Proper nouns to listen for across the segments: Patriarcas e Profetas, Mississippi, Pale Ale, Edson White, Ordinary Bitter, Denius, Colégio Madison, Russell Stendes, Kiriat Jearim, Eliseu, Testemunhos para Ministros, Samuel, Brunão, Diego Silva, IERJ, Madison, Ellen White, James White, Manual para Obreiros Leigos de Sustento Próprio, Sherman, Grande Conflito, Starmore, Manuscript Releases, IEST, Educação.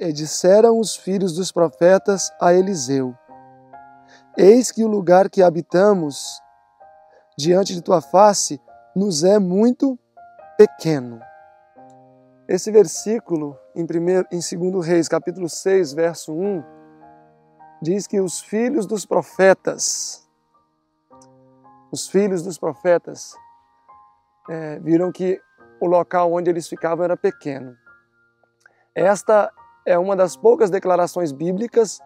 E disseram os filhos dos profetas a Eliseu: Eis que o lugar que habitamos diante de tua face nos é muito pequeno. Esse versículo em 2 Reis, capítulo 6, verso 1, diz que os filhos dos profetas viram que o local onde eles ficavam era pequeno. Esta é uma das poucas declarações bíblicas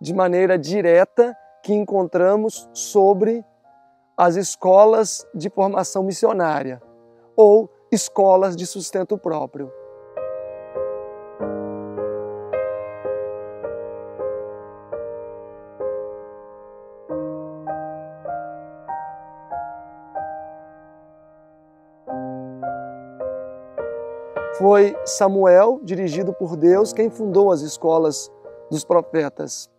de maneira direta que encontramos sobre as escolas de formação missionária ou escolas de sustento próprio. Foi Samuel, dirigido por Deus, quem fundou as escolas dos profetas.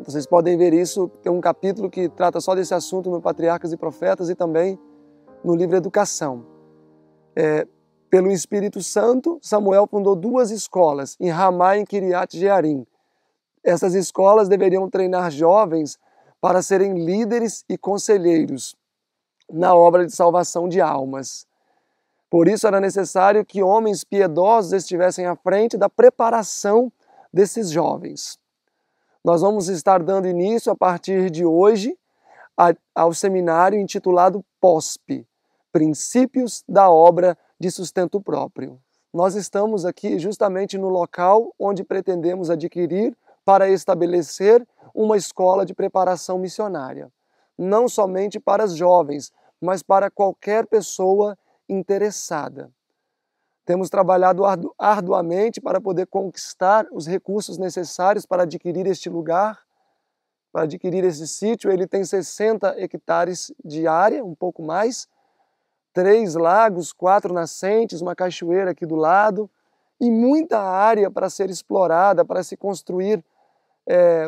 Vocês podem ver isso, tem um capítulo que trata só desse assunto no Patriarcas e Profetas e também no livro Educação. Pelo Espírito Santo, Samuel fundou duas escolas, em Ramá e em Kiriat Jearim. Essas escolas deveriam treinar jovens para serem líderes e conselheiros na obra de salvação de almas. Por isso era necessário que homens piedosos estivessem à frente da preparação desses jovens. Nós vamos estar dando início a partir de hoje ao seminário intitulado POSP, Princípios da Obra de Sustento Próprio. Nós estamos aqui justamente no local onde pretendemos adquirir para estabelecer uma escola de preparação missionária, não somente para os jovens, mas para qualquer pessoa interessada. Temos trabalhado arduamente para poder conquistar os recursos necessários para adquirir este lugar, para adquirir esse sítio. Ele tem 60 hectares de área, um pouco mais, 3 lagos, 4 nascentes, uma cachoeira aqui do lado e muita área para ser explorada, para se construir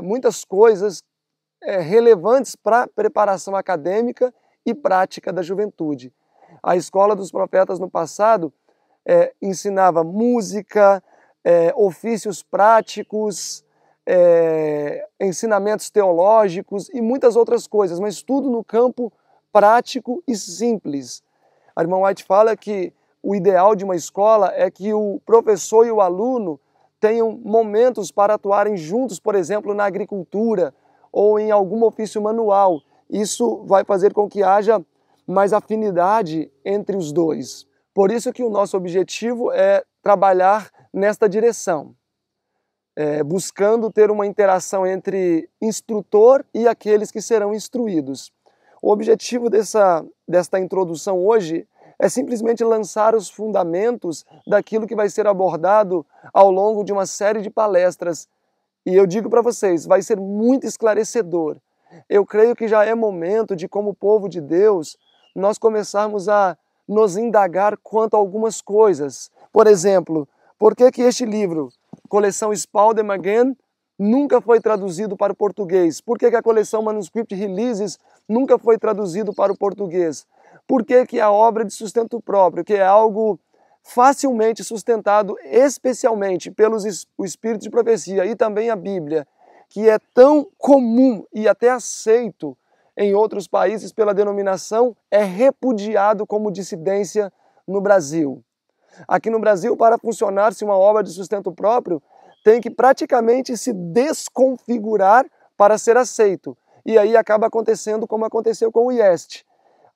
muitas coisas relevantes para a preparação acadêmica e prática da juventude. A escola dos profetas no passado ensinava música, ofícios práticos, ensinamentos teológicos e muitas outras coisas, mas tudo no campo prático e simples. A irmã White fala que o ideal de uma escola é que o professor e o aluno tenham momentos para atuarem juntos, por exemplo, na agricultura ou em algum ofício manual. Isso vai fazer com que haja mais afinidade entre os dois. Por isso que o nosso objetivo é trabalhar nesta direção, buscando ter uma interação entre instrutor e aqueles que serão instruídos. O objetivo desta introdução hoje é simplesmente lançar os fundamentos daquilo que vai ser abordado ao longo de uma série de palestras. E eu digo para vocês, vai ser muito esclarecedor. Eu creio que já é momento de, como povo de Deus, nós começarmos a nos indagar quanto a algumas coisas. Por exemplo, por que este livro, coleção Spalding Magan, nunca foi traduzido para o português? Por que a coleção Manuscript Releases nunca foi traduzido para o português? Por que a obra de sustento próprio, que é algo facilmente sustentado, especialmente pelo Espírito de Profecia e também a Bíblia, que é tão comum e até aceito em outros países pela denominação, é repudiado como dissidência no Brasil? Aqui no Brasil, para funcionar-se uma obra de sustento próprio, tem que praticamente se desconfigurar para ser aceito. E aí acaba acontecendo como aconteceu com o IEST.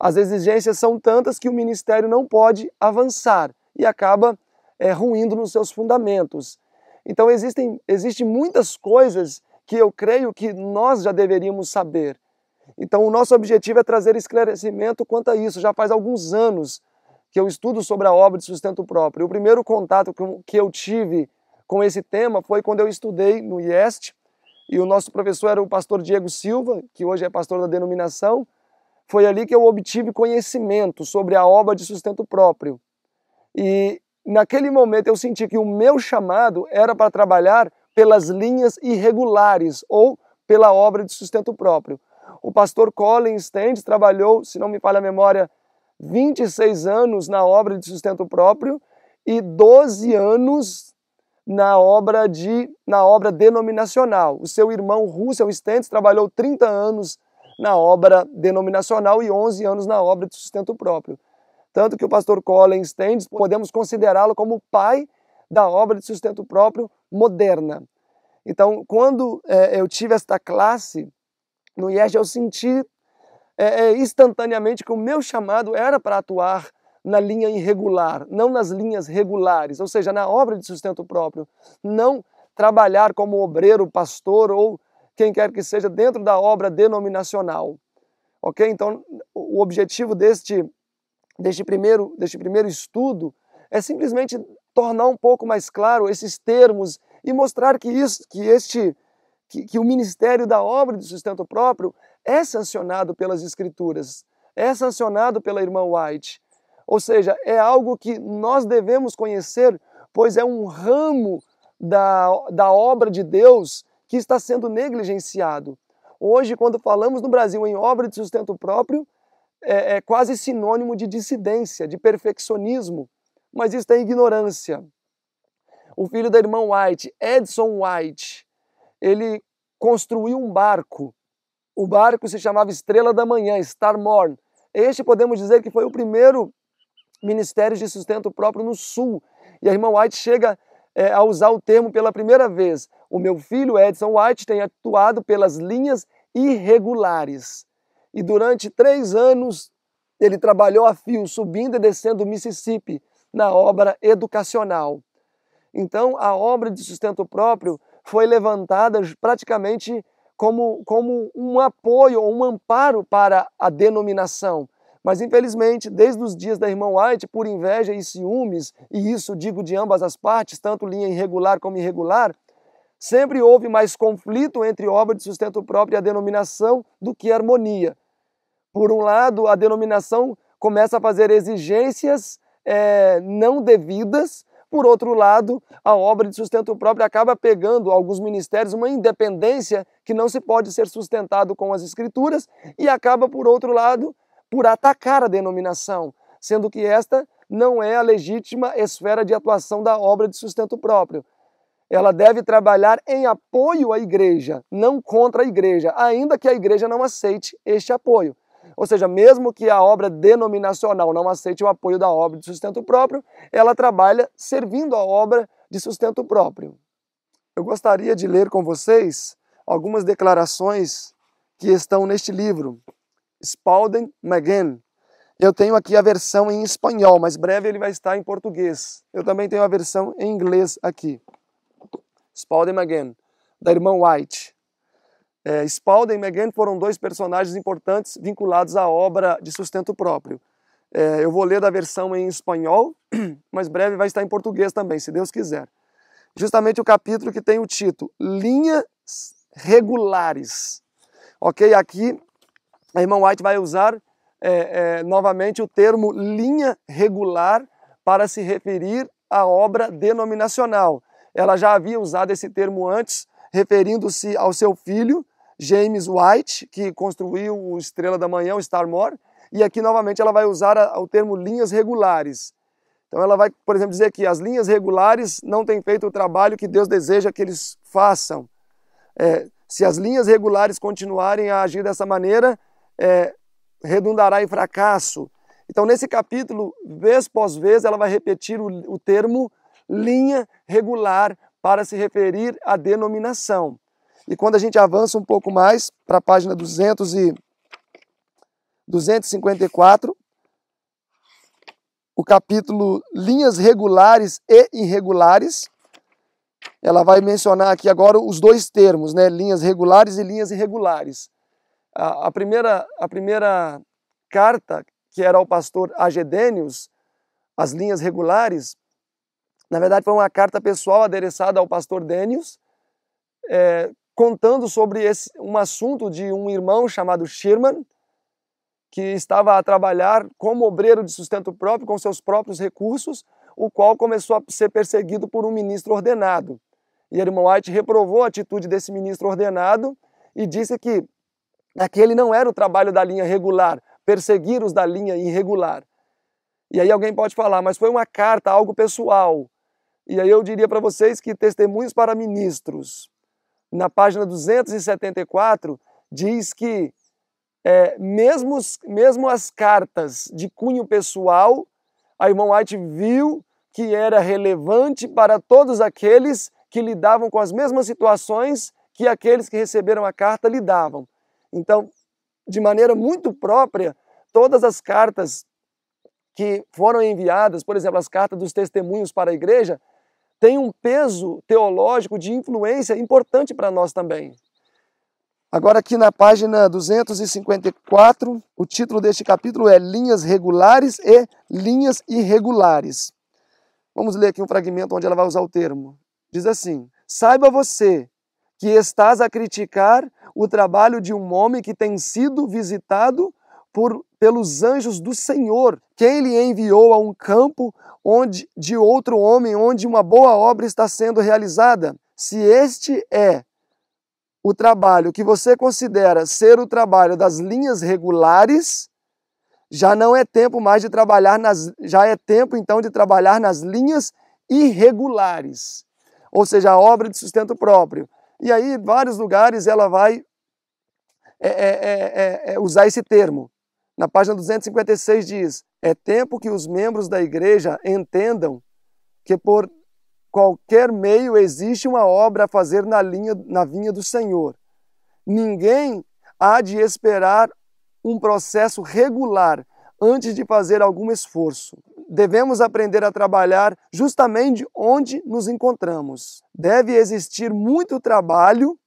As exigências são tantas que o ministério não pode avançar e acaba ruindo nos seus fundamentos. Então existem muitas coisas que eu creio que nós já deveríamos saber. Então o nosso objetivo é trazer esclarecimento quanto a isso. Já faz alguns anos que eu estudo sobre a obra de sustento próprio. O primeiro contato que eu tive com esse tema foi quando eu estudei no IEST, e o nosso professor era o pastor Diego Silva, que hoje é pastor da denominação. Foi ali que eu obtive conhecimento sobre a obra de sustento próprio. E naquele momento eu senti que o meu chamado era para trabalhar pelas linhas irregulares ou pela obra de sustento próprio. O pastor Colin Standish trabalhou, se não me falha a memória, 26 anos na obra de sustento próprio e 12 anos na obra denominacional. O seu irmão Russell Stendes trabalhou 30 anos na obra denominacional e 11 anos na obra de sustento próprio. Tanto que o pastor Colin Standish podemos considerá-lo como o pai da obra de sustento próprio moderna. Então, quando eu tive esta classe no IERJ, eu senti instantaneamente que o meu chamado era para atuar na linha irregular, não nas linhas regulares, ou seja, na obra de sustento próprio, não trabalhar como obreiro, pastor ou quem quer que seja dentro da obra denominacional. Ok? Então, o objetivo deste primeiro estudo é simplesmente tornar um pouco mais claro esses termos e mostrar que o ministério da obra de sustento próprio é sancionado pelas Escrituras, é sancionado pela irmã White. Ou seja, é algo que nós devemos conhecer, pois é um ramo da obra de Deus que está sendo negligenciado. Hoje, quando falamos no Brasil em obra de sustento próprio, é quase sinônimo de dissidência, de perfeccionismo, mas isso é ignorância. O filho da irmã White, Edson White, ele construiu um barco. O barco se chamava Estrela da Manhã, Starmore. Este podemos dizer que foi o primeiro ministérios de sustento próprio no Sul. E a irmã White chega a usar o termo pela primeira vez. O meu filho, Edson White, tem atuado pelas linhas irregulares. E durante 3 anos, ele trabalhou a fio, subindo e descendo o Mississippi, na obra educacional. Então, a obra de sustento próprio foi levantada praticamente como um apoio, um amparo para a denominação. Mas, infelizmente, desde os dias da irmã White, por inveja e ciúmes, e isso digo de ambas as partes, tanto linha irregular como irregular, sempre houve mais conflito entre obra de sustento próprio e a denominação do que harmonia. Por um lado, a denominação começa a fazer exigências não devidas, por outro lado, a obra de sustento próprio acaba pegando alguns ministérios uma independência que não se pode ser sustentado com as Escrituras e acaba, por outro lado, por atacar a denominação, sendo que esta não é a legítima esfera de atuação da obra de sustento próprio. Ela deve trabalhar em apoio à igreja, não contra a igreja, ainda que a igreja não aceite este apoio. Ou seja, mesmo que a obra denominacional não aceite o apoio da obra de sustento próprio, ela trabalha servindo a obra de sustento próprio. Eu gostaria de ler com vocês algumas declarações que estão neste livro. Spalding Magan. Eu tenho aqui a versão em espanhol, mas breve ele vai estar em português. Eu também tenho a versão em inglês aqui. Spalding Magan, da irmã White. Spalding e Magan foram 2 personagens importantes vinculados à obra de sustento próprio. Eu vou ler da versão em espanhol, mas breve vai estar em português também, se Deus quiser. Justamente o capítulo que tem o título Linhas Regulares. Ok, aqui a irmã White vai usar novamente o termo linha regular para se referir à obra denominacional. Ela já havia usado esse termo antes, referindo-se ao seu filho, James White, que construiu o Estrela da Manhã, o Starmore, e aqui novamente ela vai usar o termo linhas regulares. Então ela vai, por exemplo, dizer que as linhas regulares não têm feito o trabalho que Deus deseja que eles façam. Se as linhas regulares continuarem a agir dessa maneira, redundará em fracasso. Então, nesse capítulo, vez após vez, ela vai repetir o termo linha regular para se referir à denominação. E quando a gente avança um pouco mais, para a página 254, o capítulo linhas regulares e irregulares, ela vai mencionar aqui agora os 2 termos, né? Linhas regulares e linhas irregulares. A primeira carta, que era ao pastor Agedênios, as linhas regulares, na verdade foi uma carta pessoal adereçada ao pastor Denius, contando sobre um assunto de um irmão chamado Sherman, que estava a trabalhar como obreiro de sustento próprio, com seus próprios recursos, o qual começou a ser perseguido por um ministro ordenado. E a irmã White reprovou a atitude desse ministro ordenado e disse que aquele não era o trabalho da linha regular, perseguir os da linha irregular. E aí alguém pode falar, mas foi uma carta, algo pessoal. E aí eu diria para vocês que Testemunhos para Ministros, na página 274, diz que mesmo as cartas de cunho pessoal, a irmã White viu que era relevante para todos aqueles que lidavam com as mesmas situações que aqueles que receberam a carta lidavam. Então, de maneira muito própria, todas as cartas que foram enviadas, por exemplo, as cartas dos testemunhos para a igreja, têm um peso teológico de influência importante para nós também. Agora aqui na página 254, o título deste capítulo é Linhas Regulares e Linhas Irregulares. Vamos ler aqui um fragmento onde ela vai usar o termo. Diz assim: saiba você que estás a criticar o trabalho de um homem que tem sido visitado pelos anjos do Senhor, quem lhe enviou a um campo de outro homem onde uma boa obra está sendo realizada. Se este é o trabalho que você considera ser o trabalho das linhas regulares, já não é tempo mais de trabalhar já é tempo então de trabalhar nas linhas irregulares, ou seja, a obra de sustento próprio. E aí, em vários lugares, ela vai usar esse termo. Na página 256 diz: é tempo que os membros da igreja entendam que por qualquer meio existe uma obra a fazer na vinha do Senhor. Ninguém há de esperar um processo regular antes de fazer algum esforço. Devemos aprender a trabalhar justamente onde nos encontramos. Deve existir muito trabalho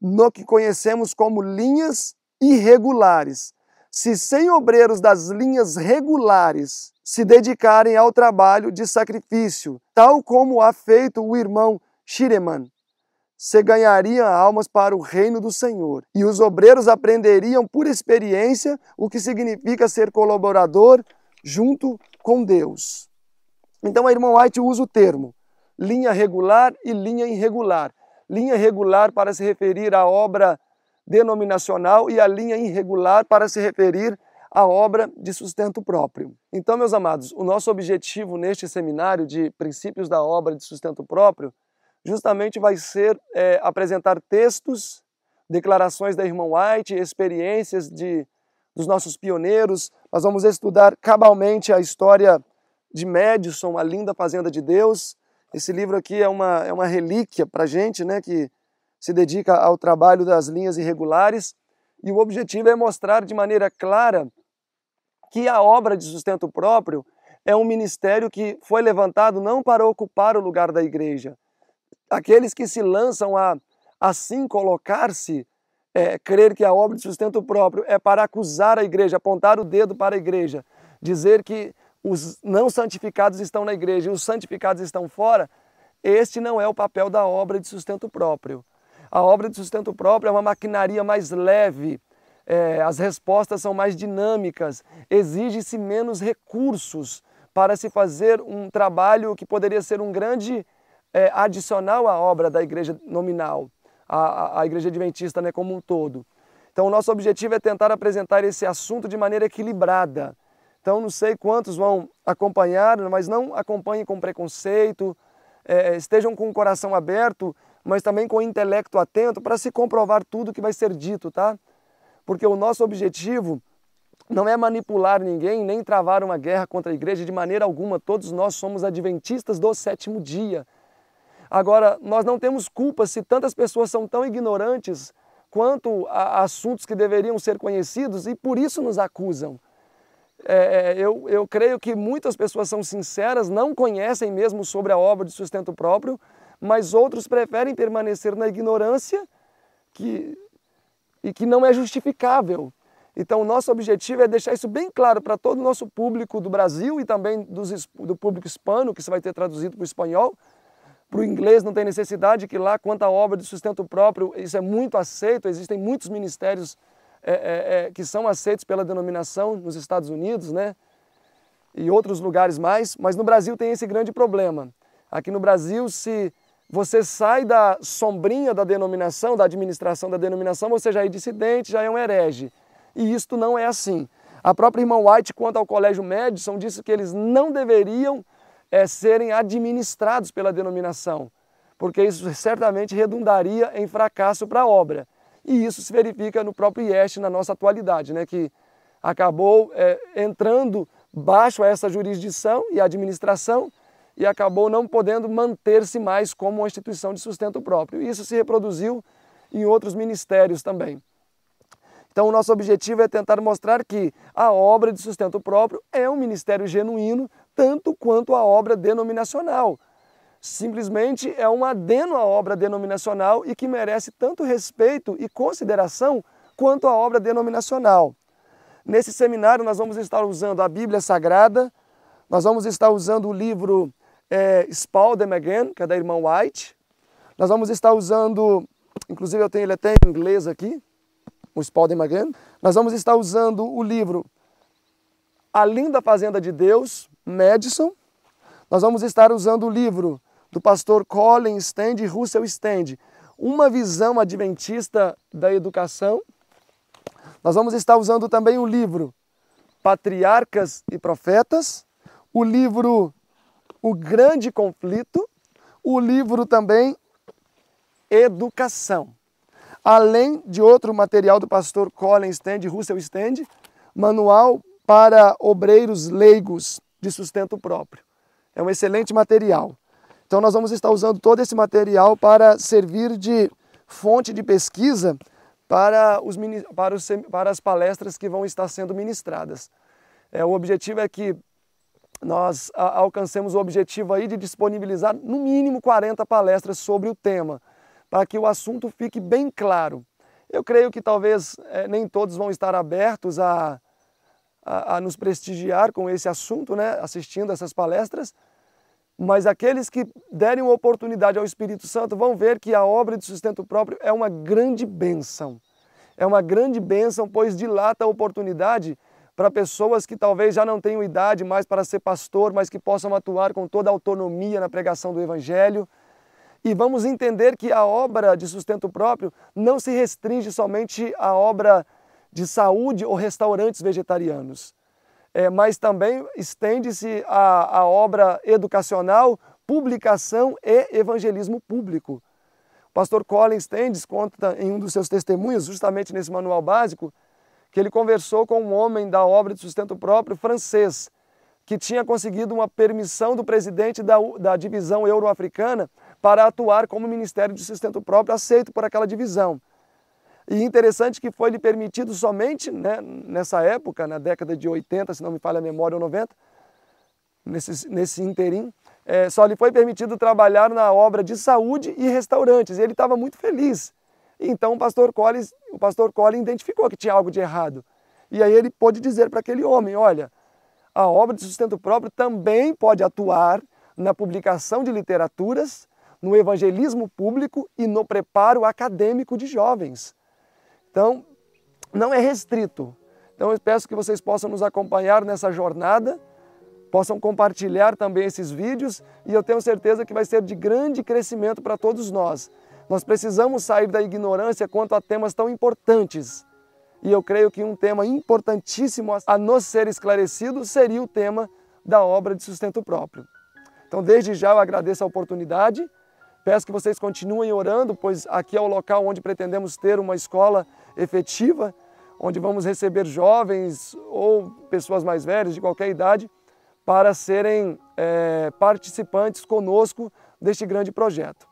no que conhecemos como linhas irregulares. Se 100 obreiros das linhas regulares se dedicarem ao trabalho de sacrifício, tal como há feito o irmão Shireman, se ganharia almas para o reino do Senhor. E os obreiros aprenderiam por experiência o que significa ser colaborador junto com Deus. Então a irmã White usa o termo linha regular e linha irregular. Linha regular para se referir à obra denominacional e a linha irregular para se referir à obra de sustento próprio. Então, meus amados, o nosso objetivo neste seminário de princípios da obra de sustento próprio justamente vai ser apresentar textos, declarações da irmã White, experiências dos nossos pioneiros. Nós vamos estudar cabalmente a história de Madison, a Linda Fazenda de Deus. Esse livro aqui é uma relíquia para a gente, né, que se dedica ao trabalho das linhas irregulares. E o objetivo é mostrar de maneira clara que a obra de sustento próprio é um ministério que foi levantado não para ocupar o lugar da igreja. Aqueles que se lançam a assim colocar-se, crer que a obra de sustento próprio é para acusar a igreja, apontar o dedo para a igreja, dizer que os não santificados estão na igreja e os santificados estão fora, este não é o papel da obra de sustento próprio. A obra de sustento próprio é uma maquinaria mais leve, as respostas são mais dinâmicas, exige-se menos recursos para se fazer um trabalho que poderia ser um grande adicional à obra da igreja nominal, à igreja adventista, né, como um todo. Então o nosso objetivo é tentar apresentar esse assunto de maneira equilibrada. Então não sei quantos vão acompanhar, mas não acompanhem com preconceito, estejam com o coração aberto, mas também com o intelecto atento para se comprovar tudo que vai ser dito, tá? Porque o nosso objetivo não é manipular ninguém, nem travar uma guerra contra a igreja de maneira alguma. Todos nós somos adventistas do sétimo dia. Agora, nós não temos culpa se tantas pessoas são tão ignorantes quanto a assuntos que deveriam ser conhecidos e por isso nos acusam. Eu creio que muitas pessoas são sinceras, não conhecem mesmo sobre a obra de sustento próprio, mas outros preferem permanecer na ignorância e que não é justificável. Então o nosso objetivo é deixar isso bem claro para todo o nosso público do Brasil e também do público hispano, que isso vai ter traduzido para o espanhol. Para o inglês não tem necessidade, que lá, quanto à obra de sustento próprio, isso é muito aceito. Existem muitos ministérios que são aceitos pela denominação nos Estados Unidos, né, e outros lugares mais, mas no Brasil tem esse grande problema. Aqui no Brasil, se você sai da sombrinha da denominação, da administração da denominação, você já é dissidente, já é um herege. E isto não é assim. A própria irmã White, quanto ao Colégio Madison, disse que eles não deveriam serem administrados pela denominação, porque isso certamente redundaria em fracasso para a obra. E isso se verifica no próprio IEST na nossa atualidade, né, que acabou entrando baixo a essa jurisdição e administração e acabou não podendo manter-se mais como uma instituição de sustento próprio. E isso se reproduziu em outros ministérios também. Então o nosso objetivo é tentar mostrar que a obra de sustento próprio é um ministério genuíno, tanto quanto a obra denominacional. Simplesmente é um adeno à obra denominacional e que merece tanto respeito e consideração quanto a obra denominacional. Nesse seminário nós vamos estar usando a Bíblia Sagrada, nós vamos estar usando o livro Spalding Magan, que é da irmã White, nós vamos estar usando, inclusive eu tenho ele até em inglês aqui, o Spalding Magan, nós vamos estar usando o livro A Linda Fazenda de Deus, Madison, nós vamos estar usando o livro do pastor Colin Standish e Russell Stendes, Uma Visão Adventista da Educação. Nós vamos estar usando também o livro Patriarcas e Profetas, o livro O Grande Conflito, o livro também Educação. Além de outro material do pastor Colin Standish e Russell Stendes, Manual para Obreiros Leigos de Sustento Próprio. É um excelente material. Então nós vamos estar usando todo esse material para servir de fonte de pesquisa para as palestras que vão estar sendo ministradas. O objetivo é que nós alcancemos o objetivo aí de disponibilizar no mínimo 40 palestras sobre o tema, para que o assunto fique bem claro. Eu creio que talvez nem todos vão estar abertos a nos prestigiar com esse assunto, né, assistindo essas palestras, mas aqueles que derem uma oportunidade ao Espírito Santo vão ver que a obra de sustento próprio é uma grande bênção. É uma grande bênção, pois dilata a oportunidade para pessoas que talvez já não tenham idade mais para ser pastor, mas que possam atuar com toda a autonomia na pregação do Evangelho. E vamos entender que a obra de sustento próprio não se restringe somente à obra de saúde ou restaurantes vegetarianos. Mas também estende-se à obra educacional, publicação e evangelismo público. O pastor Colin Standish conta em um dos seus testemunhos, justamente nesse manual básico, que ele conversou com um homem da obra de sustento próprio francês, que tinha conseguido uma permissão do presidente da divisão euro-africana para atuar como ministério de sustento próprio aceito por aquela divisão. E interessante que foi-lhe permitido somente, né, nessa época, na década de 80, se não me falha a memória, ou 90, nesse interim, só lhe foi permitido trabalhar na obra de saúde e restaurantes. E ele estava muito feliz. Então o pastor Collins identificou que tinha algo de errado. E aí ele pôde dizer para aquele homem, olha, a obra de sustento próprio também pode atuar na publicação de literaturas, no evangelismo público e no preparo acadêmico de jovens. Então, não é restrito. Então, eu peço que vocês possam nos acompanhar nessa jornada, possam compartilhar também esses vídeos, e eu tenho certeza que vai ser de grande crescimento para todos nós. Nós precisamos sair da ignorância quanto a temas tão importantes. E eu creio que um tema importantíssimo a nos ser esclarecido seria o tema da obra de sustento próprio. Então, desde já eu agradeço a oportunidade. Peço que vocês continuem orando, pois aqui é o local onde pretendemos ter uma escola efetiva, onde vamos receber jovens ou pessoas mais velhas, de qualquer idade, para serem participantes conosco deste grande projeto.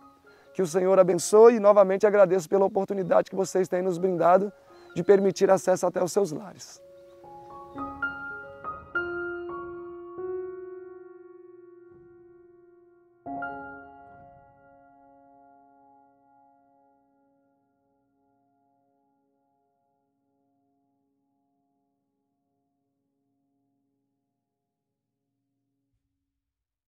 Que o Senhor abençoe e novamente agradeço pela oportunidade que vocês têm nos brindado de permitir acesso até os seus lares.